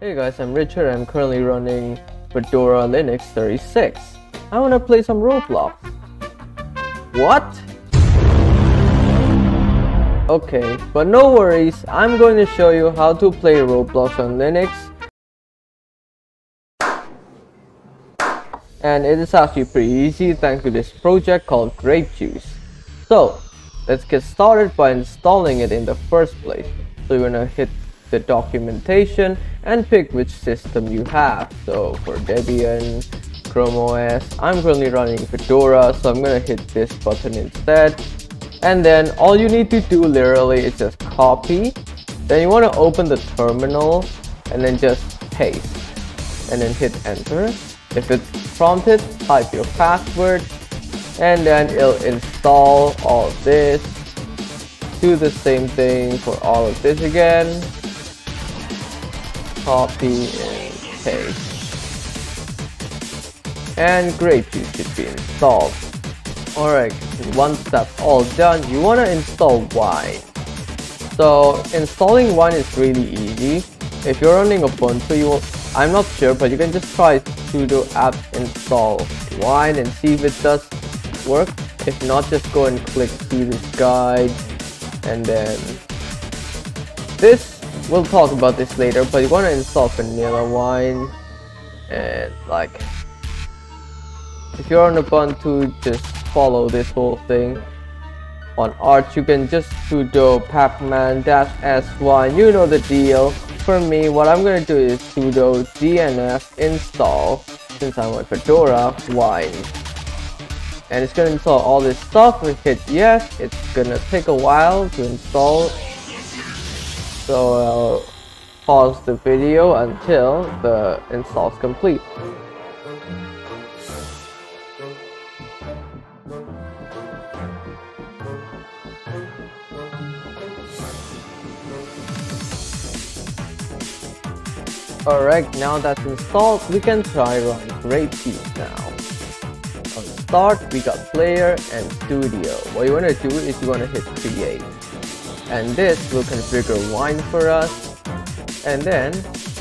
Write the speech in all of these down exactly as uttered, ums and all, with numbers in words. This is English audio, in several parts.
Hey guys, I'm Richard. I'm currently running Fedora Linux thirty-six. I wanna play some Roblox. What? Okay, but no worries. I'm going to show you how to play Roblox on Linux. And it is actually pretty easy thanks to this project called Grapejuice. So, let's get started by installing it in the first place. So you're gonna hit the documentation and pick which system you have. So for Debian, Chrome O S, I'm currently running Fedora, so I'm gonna hit this button instead. And then all you need to do literally is just copy, then you want to open the terminal and then just paste and then hit enter. If it's prompted, type your password and then it'll install all of this. Do the same thing for all of this again. Copy and paste, and Grapejuice should be installed. Alright, once that's all done, you want to install Wine. So installing Wine is really easy. If you're running Ubuntu, you will, I'm not sure, but you can just try sudo apt install Wine and see if it does work. If not, just go and click see this guide, and then this. We'll talk about this later, but you want to install Vanilla Wine, and like, if you're on Ubuntu, just follow this whole thing. On Arch, you can just sudo pacman-s wine, you know the deal. For me, what I'm gonna do is sudo dnf install, since I'm on Fedora, Wine. And it's gonna install all this stuff. We hit yes, it's gonna take a while to install. So I'll pause the video until the install is complete. Alright, now that's installed, we can try running Grapejuice now. On start, we got player and studio. What you want to do is you want to hit create. And this will configure Wine for us, and then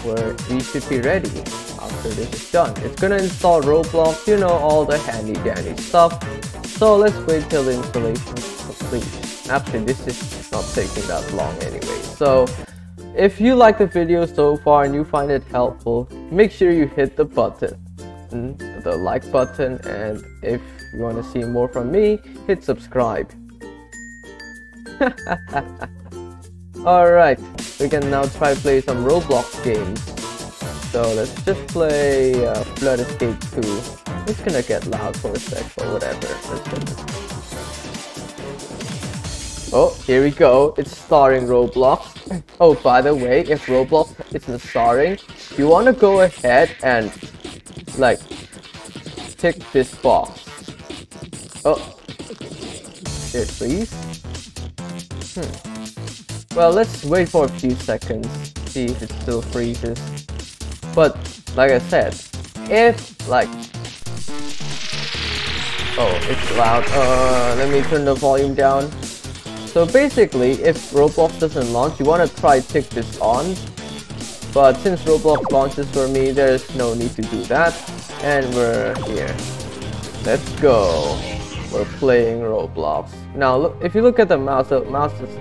we're, we should be ready after this is done. It's gonna install Roblox, you know, all the handy dandy stuff. So let's wait till the installation is complete. Actually, this is not taking that long anyway. So if you like the video so far and you find it helpful, make sure you hit the button, the like button, and if you want to see more from me, hit subscribe. Alright, we can now try play some Roblox games. So let's just play uh, Flood Escape two. It's gonna get loud for a sec, but whatever. Let's oh, here we go. It's starring Roblox. Oh, by the way, if Roblox isn't starring, you wanna go ahead and like tick this box. Oh, here please. Hmm. Well, let's wait for a few seconds, see if it still freezes. But like I said, if like oh, it's loud. Uh, let me turn the volume down. So basically, if Roblox doesn't launch, you want to try tick this on. But since Roblox launches for me, there's no need to do that. And we're here. Let's go. We're playing Roblox. Now, look, if you look at the mouse, the mouse is...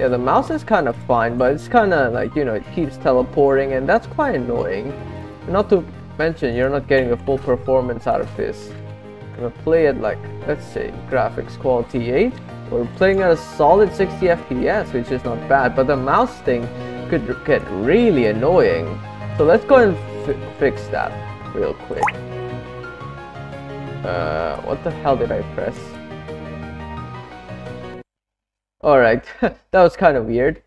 Yeah, the mouse is kind of fine, but it's kind of like, you know, it keeps teleporting, and that's quite annoying. Not to mention, you're not getting the full performance out of this. I'm gonna play it like, let's say, graphics quality eight. We're playing at a solid sixty F P S, which is not bad, but the mouse thing could get really annoying. So let's go and f fix that real quick. Uh, what the hell did I press? Alright, that was kind of weird.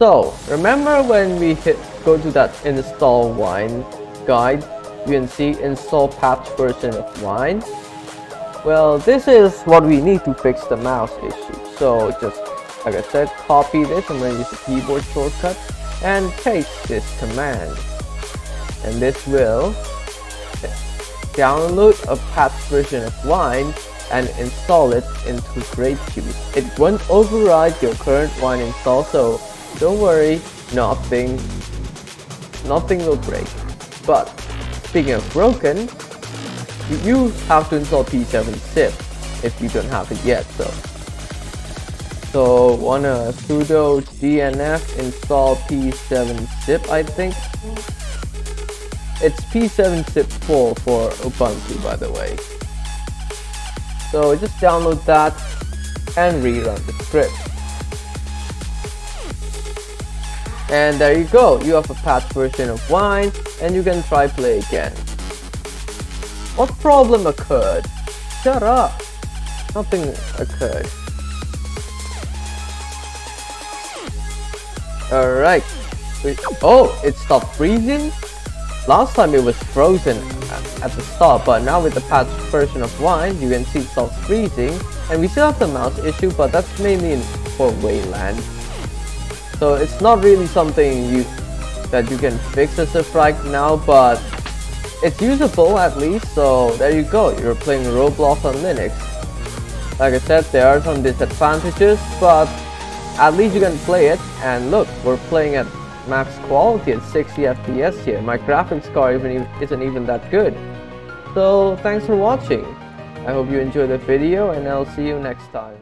So, remember when we hit go to that install Wine guide, you can see install patch version of Wine. Well, this is what we need to fix the mouse issue. So, just like I said, copy this. I'm going to use the keyboard shortcut and paste this command. And this will download a patch version of Wine and install it into Grapejuice. It won't override your current Wine install, so don't worry, nothing, nothing will break. But speaking of broken, you have to install P seven zip if you don't have it yet. So, so wanna sudo dnf install P seven zip, I think. It's P seven zip four for Ubuntu, by the way. So just download that and rerun the script. And there you go, you have a patched version of Wine, and you can try play again. What problem occurred? Shut up! Nothing occurred. Alright. Oh, it stopped freezing? Last time it was frozen at the start, but now with the patched version of Wine, you can see it stops freezing. And we still have the mouse issue, but that's mainly for Wayland. So it's not really something you that you can fix as of right now, but it's usable at least. So there you go, you're playing Roblox on Linux. Like I said, there are some disadvantages, but at least you can play it. And look, we're playing at max quality at sixty F P S here. My graphics card even isn't even that good. So thanks for watching. I hope you enjoyed the video, and I'll see you next time.